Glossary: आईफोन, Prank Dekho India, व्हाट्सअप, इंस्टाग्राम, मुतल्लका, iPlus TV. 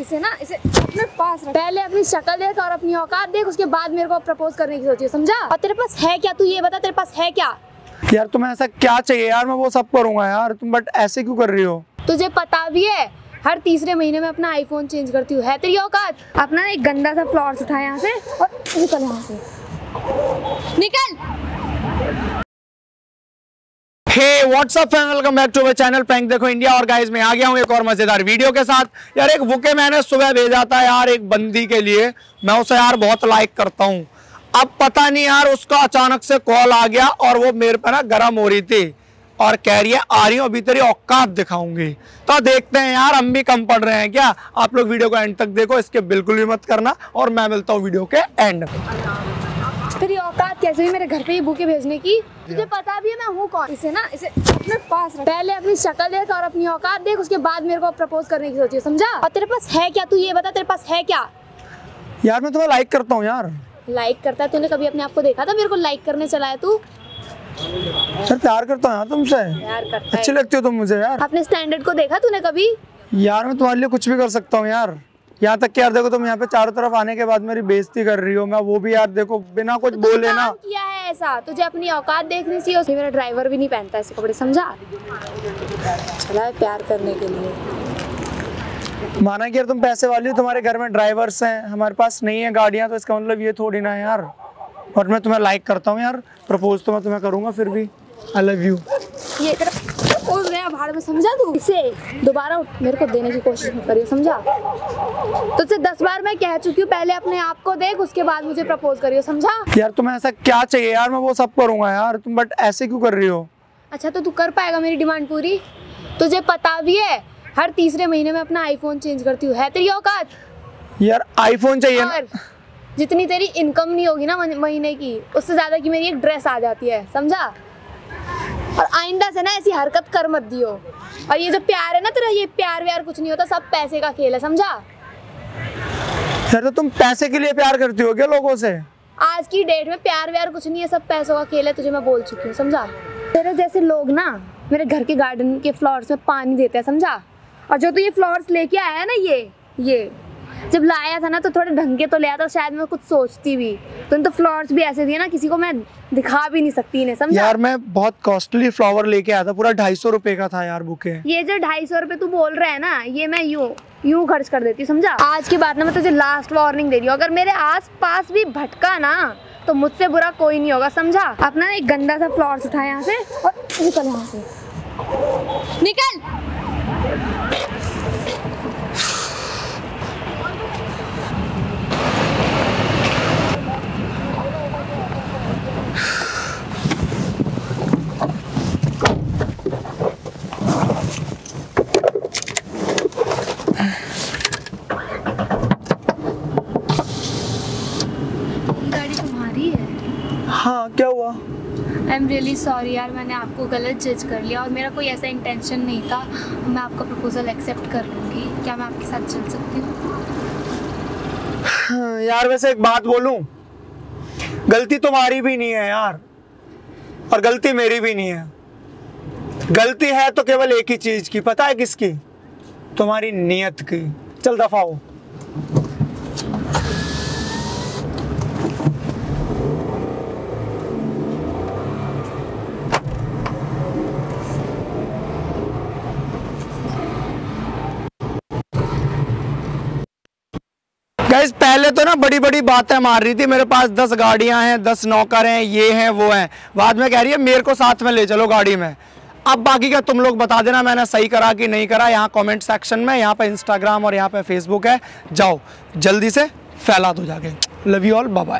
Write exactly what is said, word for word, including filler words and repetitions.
इसे ना इसे अपने पास रख, पहले अपनी शक्ल देख और अपनी औकात देख, उसके बाद मेरे को प्रपोज करने की सोचिए, समझा? और तेरे पास है क्या, तू ये बता तेरे पास है क्या? यार तुम्हें ऐसा क्या चाहिए यार, मैं वो सब करूंगा यार, तुम बट ऐसे क्यों कर रही हो? तुझे पता भी है हर तीसरे महीने में अपना आईफोन चेंज करती हूँ, है तेरी औकात? अपना एक गंदा सा फ्लॉर्स उठा यहाँ से और निकल यहाँ से, निकल। Hey व्हाट्सअप fan, welcome back to my channel prank देखो इंडिया। और गाइस मैं आ गया हूँ एक और मजेदार वीडियो के साथ। यार एक बुके मैंने सुबह भेजा था यार एक बंदी के लिए, मैं उसे यार बहुत लाइक करता हूँ। अब पता नहीं यार उसका अचानक से कॉल आ गया और वो मेरे पे ना गर्म हो रही थी और कह रही है आ रही हूँ अभी तेरी औकात दिखाऊंगी। तो देखते हैं यार हम भी कम पड़ रहे हैं क्या। आप लोग वीडियो को एंड तक देखो, इसके बिल्कुल भी मत करना, और मैं मिलता हूँ वीडियो के एंड में। तेरी औकात कैसे भी मेरे घर पे ही बुके भेजने की, तुझे पता भी है मैं हूँ कौन? इसे ना इसे अपने पास रख, पहले अपनी शक्ल देख और अपनी औकात देख, उसके बाद मेरे को प्रपोज करने की सोचिए, समझा? और तेरे पास है क्या, तू ये बता तेरे पास है क्या? यार मैं तुम्हें लाइक करता हूँ यार। लाइक करता है? तूने कभी अपने आप को देखा था मेरे को लाइक करने चला है तू? सर प्यार करता हूँ यार तुमसे, प्यार करता, अच्छी लगती हो तुम मुझे यार। अपने स्टैंडर्ड को देखा तूने कभी? यार मैं तुम्हारे लिए कुछ भी कर सकता हूँ यार, यहाँ तक कि यार देखो तुम यहाँ पे चारों तरफ आने के बाद मेरी बेइज्जती कर रही हो, मैं वो भी यार देखो बिना कुछ तो बोले ना किया है ऐसा। तुझे अपनी औकात देखनी चाहिए, उसमें मेरा ड्राइवर भी नहीं पहनता ऐसे कपड़े, समझा? चला है प्यार करने के लिए। माना कि यार तुम पैसे वाली हो, तुम्हारे घर में ड्राइवर्स हैं, हमारे पास नहीं है गाड़ियाँ, तो इसका मतलब ये थोड़ी ना है यार। और मैं तुम्हें लाइक करता हूँ यार, प्रपोज तो मैं तुम्हें करूँगा, फिर भी आई लव यू ये और गया भाड़ में, समझा? तू इसे दोबारा मेरे को देने की कोशिश मत करियो, समझा? तुझसे दस बार मैं कह चुकी हूँ पहले अपने आप को देख, उसके बाद मुझे प्रपोज करियो, समझा? यार तुम्हें ऐसा क्या चाहिए यार, मैं वो सब करूँगा यार, तुम बट ऐसे क्यों कर रही हो? अच्छा तो तू कर पाएगा मेरी डिमांड पूरी? तुझे पता भी है हर तीसरे महीने में अपना आईफोन चेंज करती हूँ, है तेरी औकात? यार आईफोन चाहिए यार, जितनी तेरी इनकम नहीं होगी ना महीने की, उससे ज्यादा की मेरी एक ड्रेस आ जाती है, समझा? और आइंदा से ना ऐसी हरकत कर मत दियो। और ये जो प्यार है ना तेरा, ये प्यार व्यार कुछ नहीं होता, सब पैसे का खेल है, समझा? सर तो तुम पैसे के लिए प्यार करती हो क्या लोगों से? आज की डेट में प्यार व्यार कुछ नहीं है, सब पैसों का खेल है, तुझे मैं बोल चुकी हूँ, समझा? तेरे जैसे लोग ना मेरे घर के गार्डन के फ्लावर्स में पानी देते हैं, समझा? और जो तू ये फ्लावर्स लेके आया है ना, ये ये जब लाया था ना तो थोड़े ढंग के तो ले आता, शायद मैं कुछ सोचती भी। तुम तो फ्लावर्स भी ऐसे दिए ना किसी को मैं दिखा भी नहीं सकती इन्हें, समझा? यार मैं बहुत कॉस्टली फ्लावर लेके आया था, पूरा ढाई सौ रुपए का था यार बुके। ये जो ढाई सौ रुपए तू बोल रहा है ना, ये मैं यूँ यूँ खर्च कर देती, समझा? आज की बात ना मैं तुझे लास्ट वार्निंग दे रही हूँ, अगर मेरे आस पास भी भटका ना तो मुझसे बुरा कोई नहीं होगा, समझा? अपना एक गंदा सा फ्लावर्स उठा यहाँ से और निकल यहाँ से, निकल। हाँ क्या हुआ? आई एम रियली सॉरी यार, मैंने आपको गलत जज कर लिया, और मेरा कोई ऐसा इंटेंशन नहीं था। मैं आपका प्रपोजल एक्सेप्ट कर लूँगी, क्या मैं आपके साथ चल सकती हूँ? यार वैसे एक बात बोलूँ, गलती तुम्हारी भी नहीं है यार और गलती मेरी भी नहीं है, गलती है तो केवल एक ही चीज़ की, पता है किसकी? तुम्हारी नीयत की। चल दफाओ। गाइस पहले तो ना बड़ी बड़ी बातें मार रही थी, मेरे पास दस गाड़ियां हैं, दस नौकर हैं, ये हैं वो हैं, बाद में कह रही है मेरे को साथ में ले चलो गाड़ी में। अब बाकी का तुम लोग बता देना मैंने सही करा कि नहीं करा, यहाँ कमेंट सेक्शन में, यहाँ पे इंस्टाग्राम और यहाँ पे फेसबुक है, जाओ जल्दी से फैला दो जाके। Love you all, bye bye.